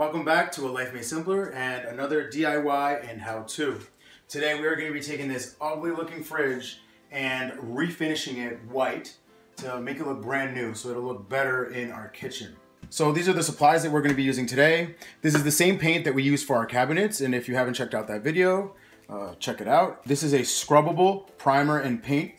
Welcome back to A Life Made Simpler and another DIY and how-to. Today we are going to be taking this ugly looking fridge and refinishing it white to make it look brand new so it'll look better in our kitchen. So these are the supplies that we're going to be using today. This is the same paint that we use for our cabinets, and if you haven't checked out that video, check it out. This is a scrubbable primer and paint.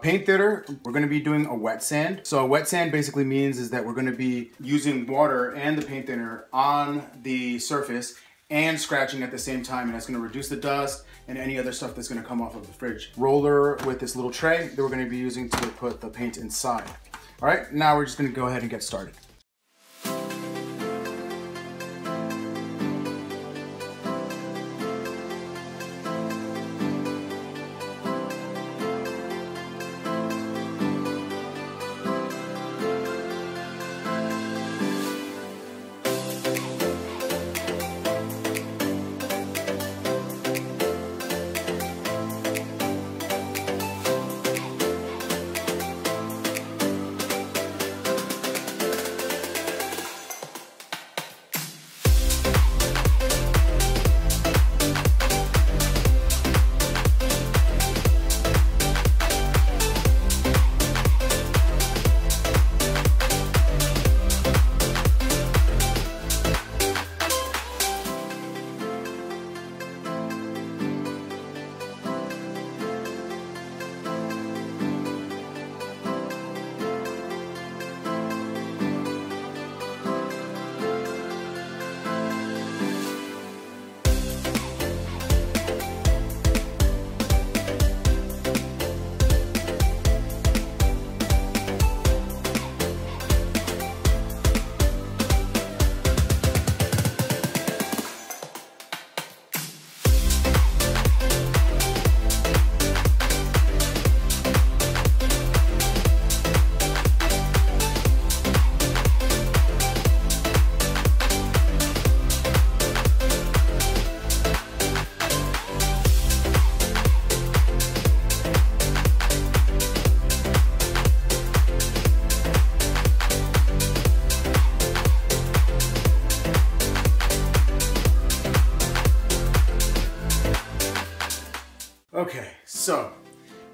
Paint thinner, we're going to be doing a wet sand. So wet sand basically means is that we're going to be using water and the paint thinner on the surface and scratching at the same time, and that's going to reduce the dust and any other stuff that's going to come off of the fridge. Roller with this little tray that we're going to be using to put the paint inside. All right, now we're just going to go ahead and get started. Okay, so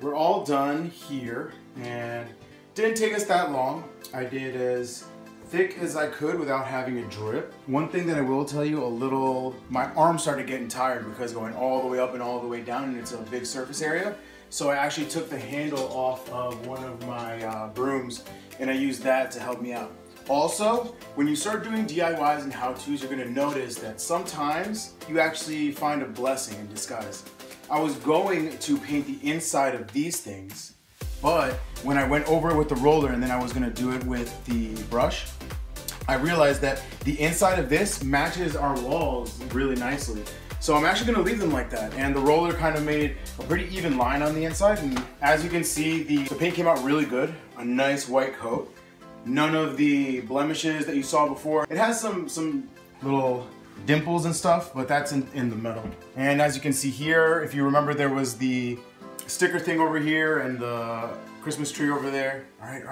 we're all done here, and didn't take us that long. I did as thick as I could without having a drip. One thing that I will tell you, my arm started getting tired because going all the way up and all the way down, and it's a big surface area. So I actually took the handle off of one of my brooms, and I used that to help me out. Also, when you start doing DIYs and how-tos, you're gonna notice that sometimes you actually find a blessing in disguise. I was going to paint the inside of these things, but when I went over it with the roller and then I was gonna do it with the brush, I realized that the inside of this matches our walls really nicely. So I'm actually gonna leave them like that. And the roller kind of made a pretty even line on the inside. And as you can see, the paint came out really good, a nice white coat. None of the blemishes that you saw before. It has some little dimples and stuff, but that's in the metal. And as you can see here, if you remember, there was the sticker thing over here and the Christmas tree over there. All right.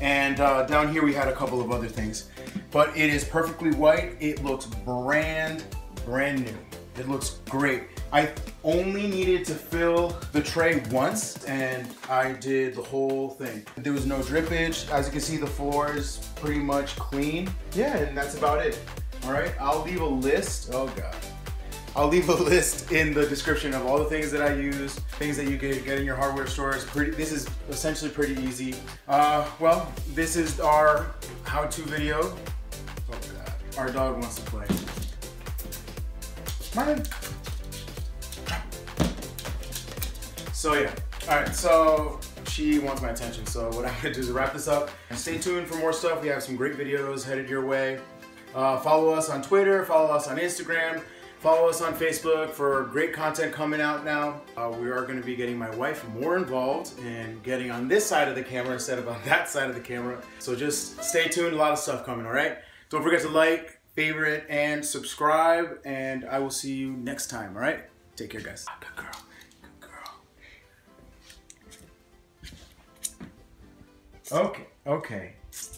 And down here we had a couple of other things, but it is perfectly white. It looks brand new. It looks great. I only needed to fill the tray once, and I did the whole thing. There was no drippage. As you can see, the floor is pretty much clean. Yeah, and that's about it. All right, I'll leave a list. Oh God. I'll leave a list in the description of all the things that I use, things that you can get in your hardware stores. This is essentially pretty easy. Well, this is our how-to video. Oh God, our dog wants to play. Come on. So yeah, all right, so she wants my attention. So what I'm gonna do is wrap this up. Stay tuned for more stuff. We have some great videos headed your way. Follow us on Twitter, follow us on Instagram, follow us on Facebook for great content coming out now. We are gonna be getting my wife more involved in getting on this side of the camera instead of on that side of the camera. So just stay tuned, a lot of stuff coming, all right? Don't forget to like, favorite, and subscribe, and I will see you next time, all right? Take care, guys. Good girl. Okay.